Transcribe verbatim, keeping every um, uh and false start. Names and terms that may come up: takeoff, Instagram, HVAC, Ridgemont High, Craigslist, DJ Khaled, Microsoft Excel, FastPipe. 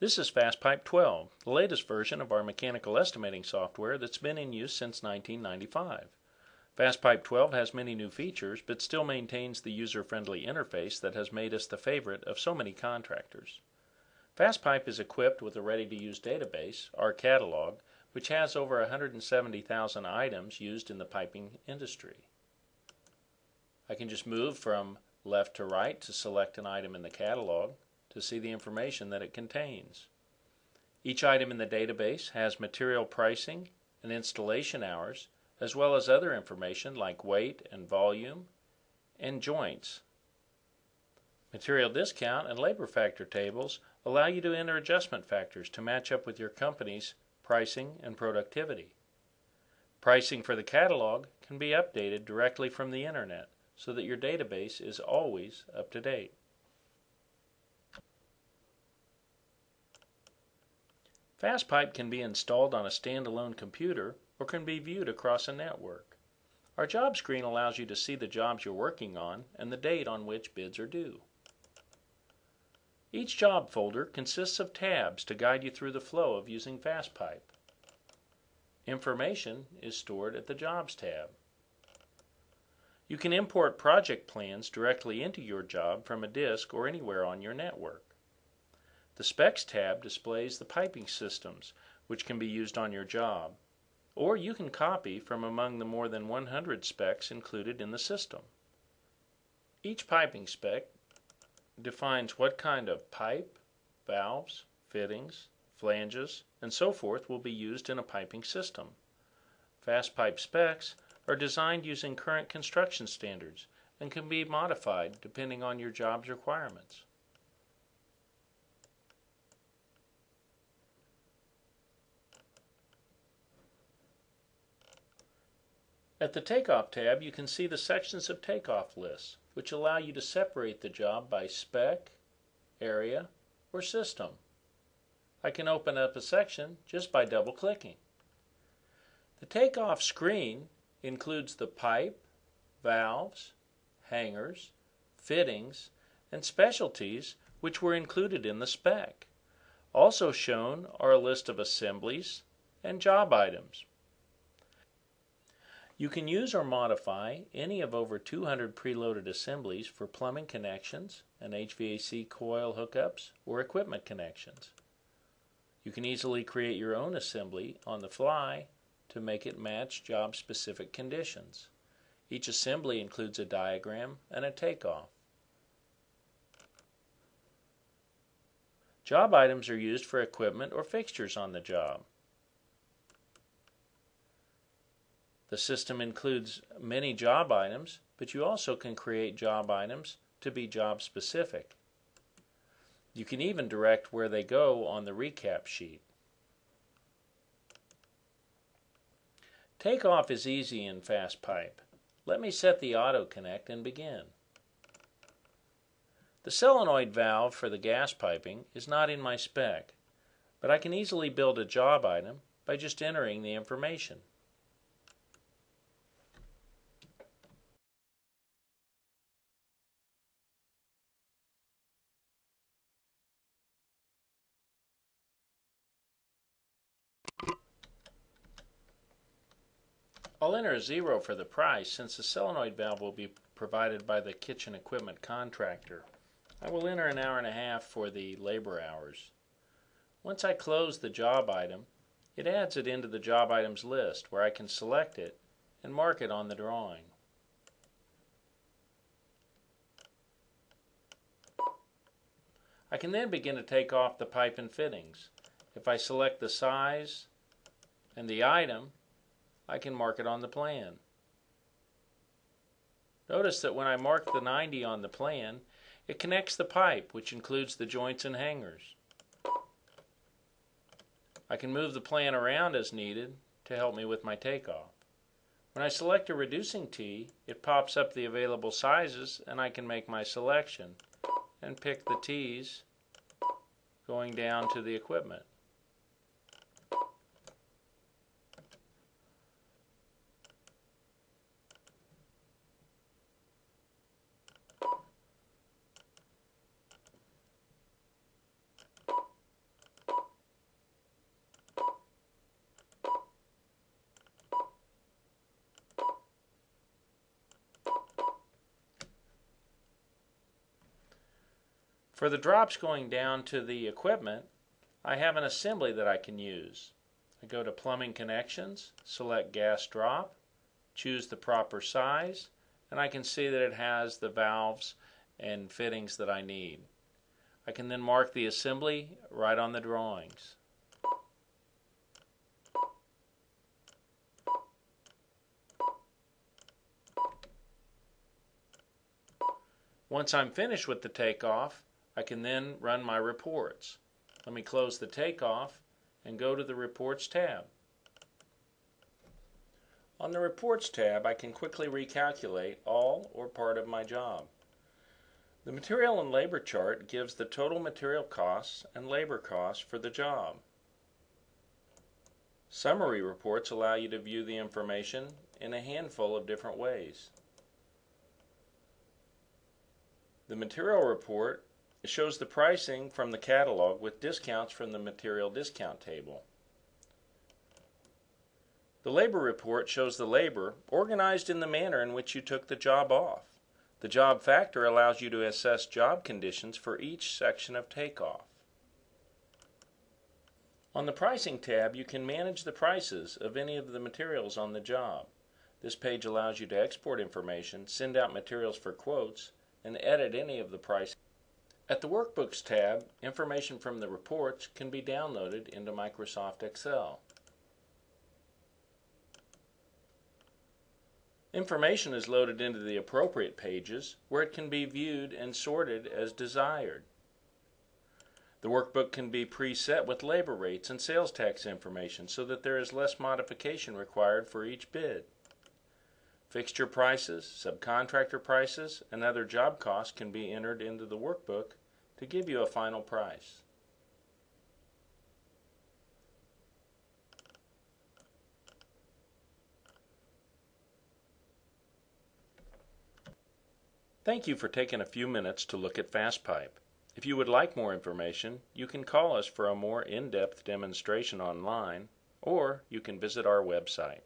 This is FastPipe twelve, the latest version of our mechanical estimating software that's been in use since nineteen ninety-five. FastPipe twelve has many new features, but still maintains the user-friendly interface that has made us the favorite of so many contractors. FastPipe is equipped with a ready-to-use database, our catalog, which has over one hundred seventy thousand items used in the piping industry. I can just move from left to right to select an item in the catalog to see the information that it contains. Each item in the database has material pricing and installation hours, as well as other information like weight and volume and joints. Material discount and labor factor tables allow you to enter adjustment factors to match up with your company's pricing and productivity. Pricing for the catalog can be updated directly from the internet so that your database is always up to date. FastPipe can be installed on a standalone computer or can be viewed across a network. Our job screen allows you to see the jobs you're working on and the date on which bids are due. Each job folder consists of tabs to guide you through the flow of using FastPipe. Information is stored at the Jobs tab. You can import project plans directly into your job from a disk or anywhere on your network. The Specs tab displays the piping systems which can be used on your job, or you can copy from among the more than one hundred specs included in the system. Each piping spec defines what kind of pipe, valves, fittings, flanges, and so forth will be used in a piping system. FastPipe specs are designed using current construction standards and can be modified depending on your job's requirements. At the Takeoff tab, you can see the sections of takeoff lists, which allow you to separate the job by spec, area, or system. I can open up a section just by double-clicking. The takeoff screen includes the pipe, valves, hangers, fittings, and specialties which were included in the spec. Also shown are a list of assemblies and job items. You can use or modify any of over two hundred preloaded assemblies for plumbing connections and H V A C coil hookups or equipment connections. You can easily create your own assembly on the fly to make it match job-specific conditions. Each assembly includes a diagram and a takeoff. Job items are used for equipment or fixtures on the job. The system includes many job items, but you also can create job items to be job specific. You can even direct where they go on the recap sheet. Takeoff is easy in FastPipe. Let me set the auto connect and begin. The solenoid valve for the gas piping is not in my spec, but I can easily build a job item by just entering the information. I'll enter a zero for the price since the solenoid valve will be provided by the kitchen equipment contractor. I will enter an hour and a half for the labor hours. Once I close the job item, it adds it into the job items list where I can select it and mark it on the drawing. I can then begin to take off the pipe and fittings. If I select the size and the item, I can mark it on the plan. Notice that when I mark the ninety on the plan, it connects the pipe, which includes the joints and hangers. I can move the plan around as needed to help me with my takeoff. When I select a reducing T, it pops up the available sizes and I can make my selection and pick the T's going down to the equipment. For the drops going down to the equipment, I have an assembly that I can use. I go to Plumbing Connections, select Gas Drop, choose the proper size, and I can see that it has the valves and fittings that I need. I can then mark the assembly right on the drawings. Once I'm finished with the takeoff, I can then run my reports. Let me close the takeoff and go to the Reports tab. On the Reports tab, I can quickly recalculate all or part of my job. The material and labor chart gives the total material costs and labor costs for the job. Summary reports allow you to view the information in a handful of different ways. The material report shows the pricing from the catalog with discounts from the material discount table. The labor report shows the labor organized in the manner in which you took the job off. The job factor allows you to assess job conditions for each section of takeoff. On the pricing tab, you can manage the prices of any of the materials on the job. This page allows you to export information, send out materials for quotes, and edit any of the prices. At the Workbooks tab, information from the reports can be downloaded into Microsoft Excel. Information is loaded into the appropriate pages where it can be viewed and sorted as desired. The workbook can be preset with labor rates and sales tax information so that there is less modification required for each bid. Fixture prices, subcontractor prices, and other job costs can be entered into the workbook to give you a final price. Thank you for taking a few minutes to look at FastPipe. If you would like more information, you can call us for a more in-depth demonstration online, or you can visit our website.